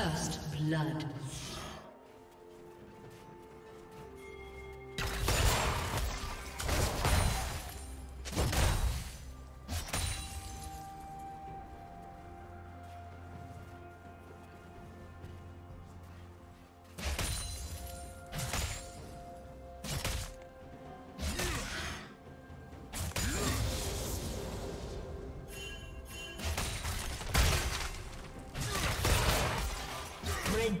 First blood. Red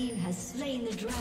team has slain the dragon.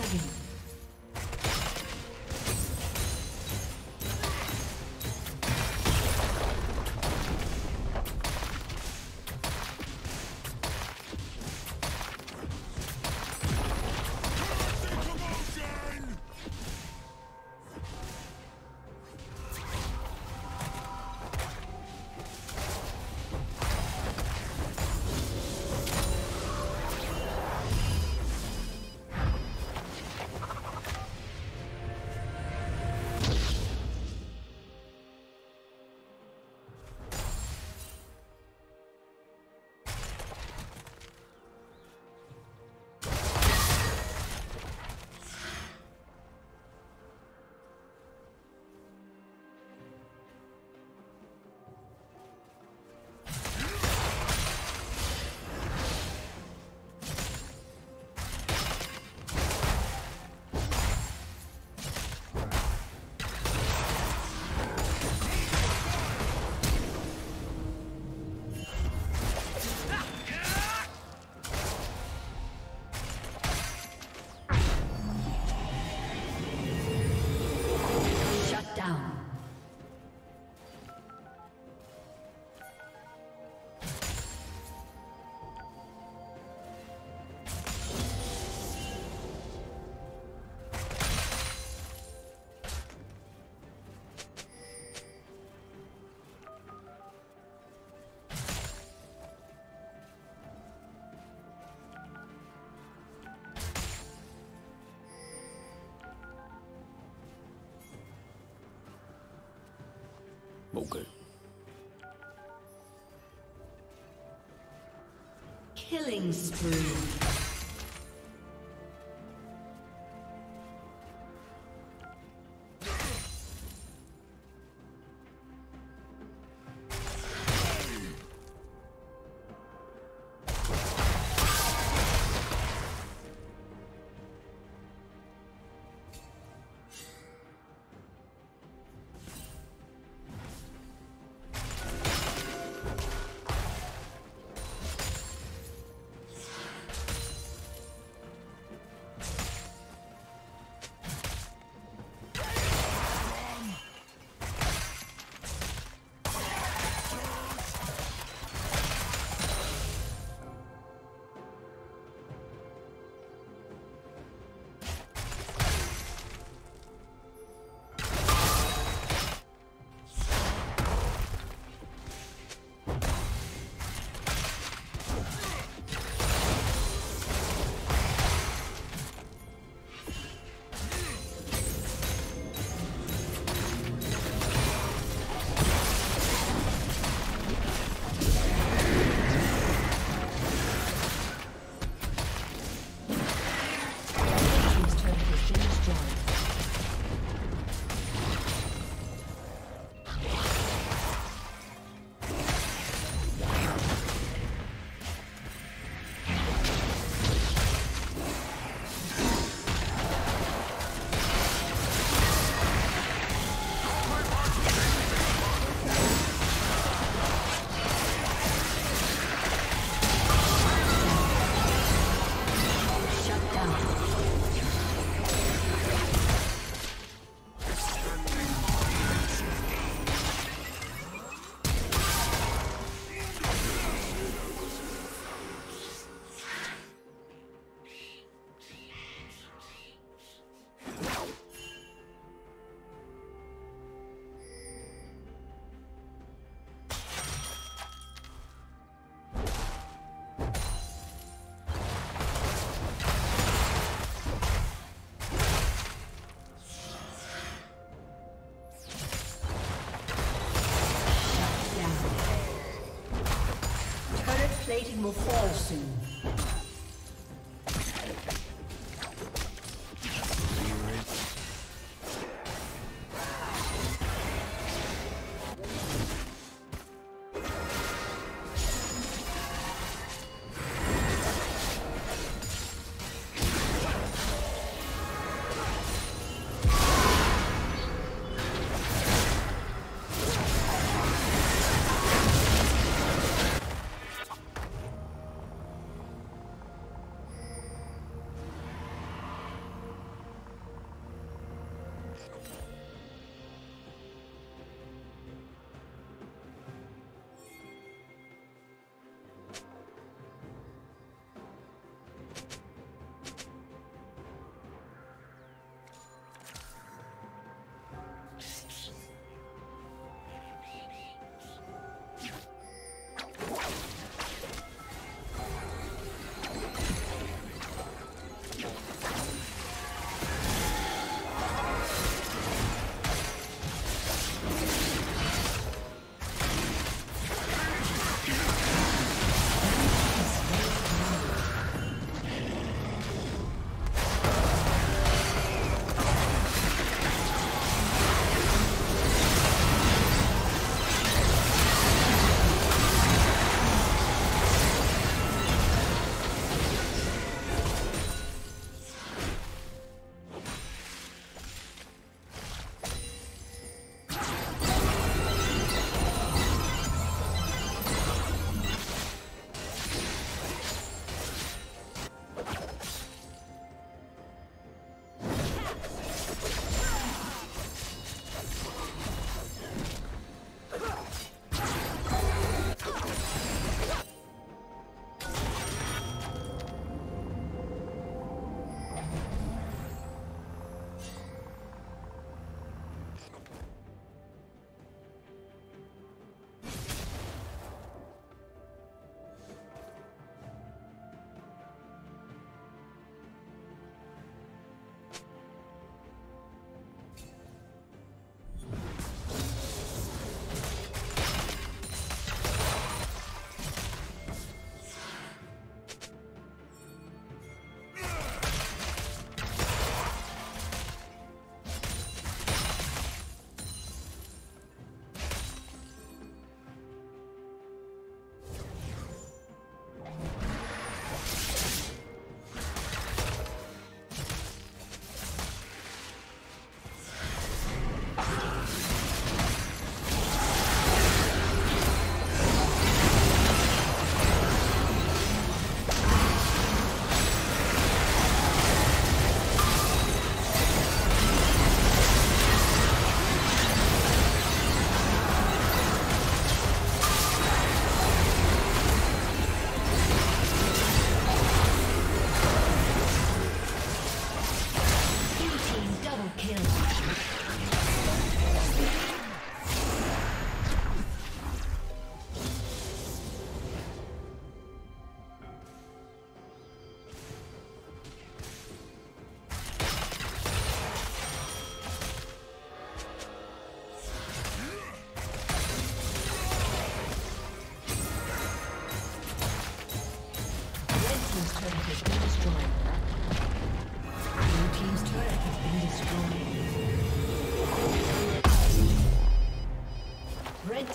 Okay. Killing spree. Plating will fall soon.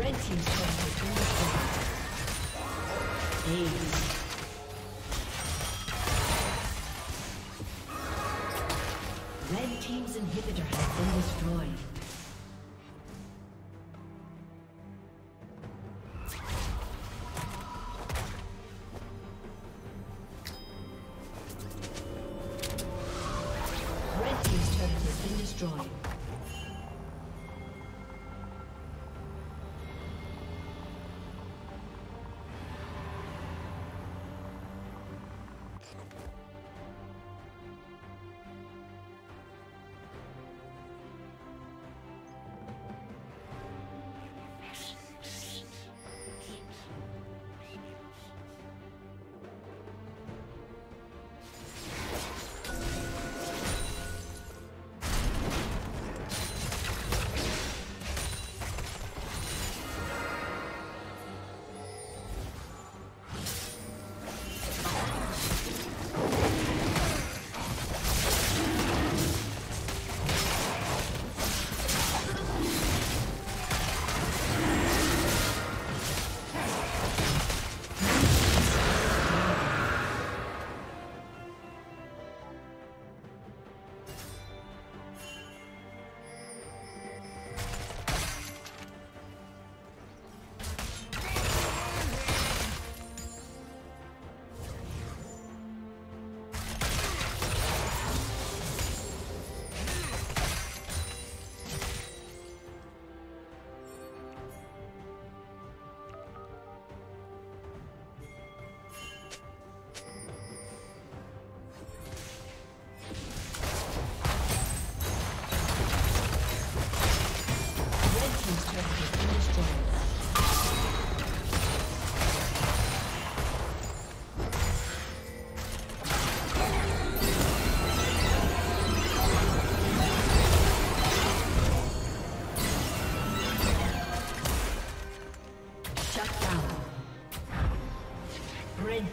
Red team's inhibitor has been destroyed.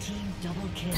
Team double kill.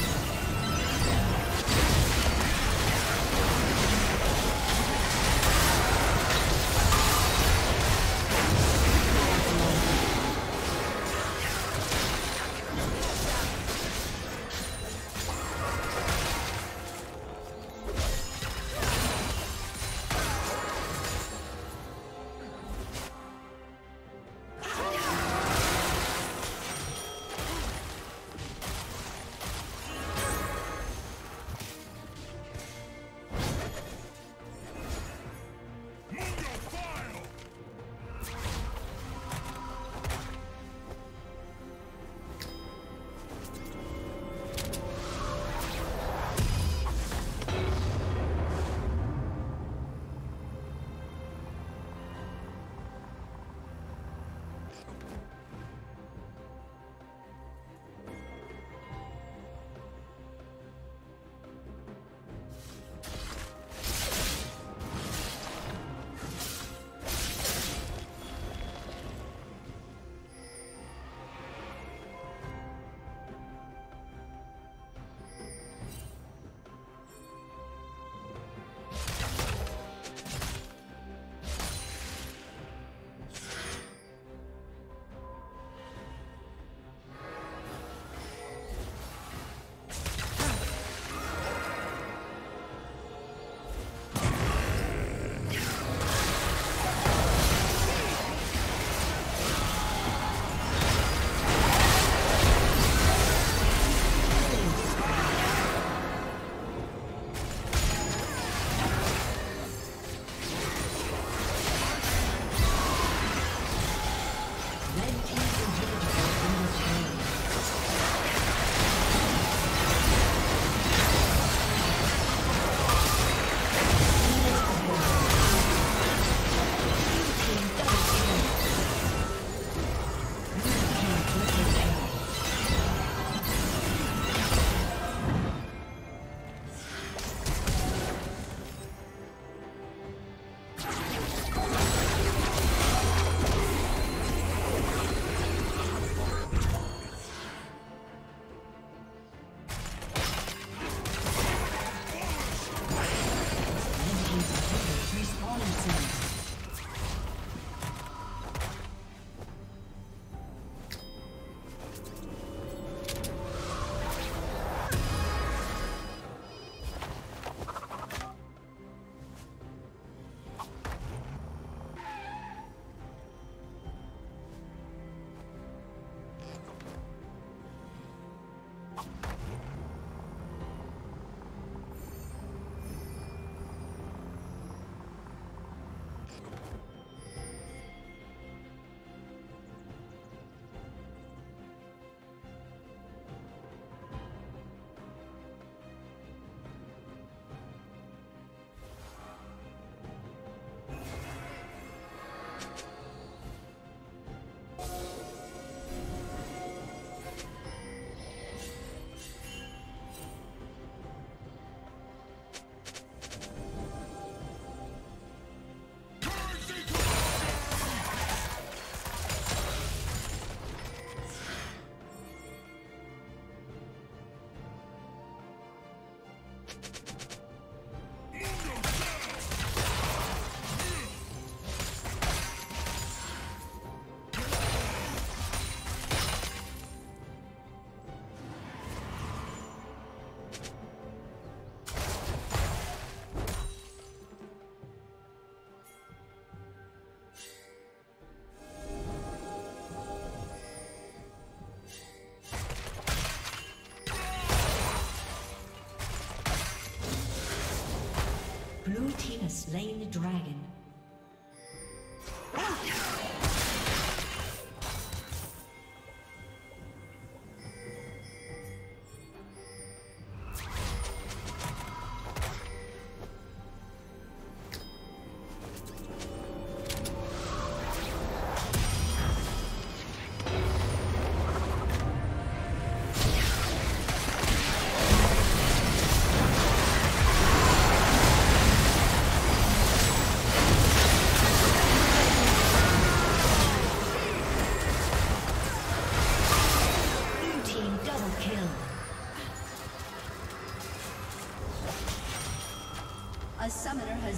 has slain the dragon.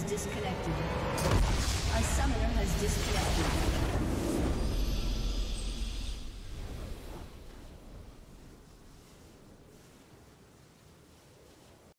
Disconnected. A summoner has disconnected.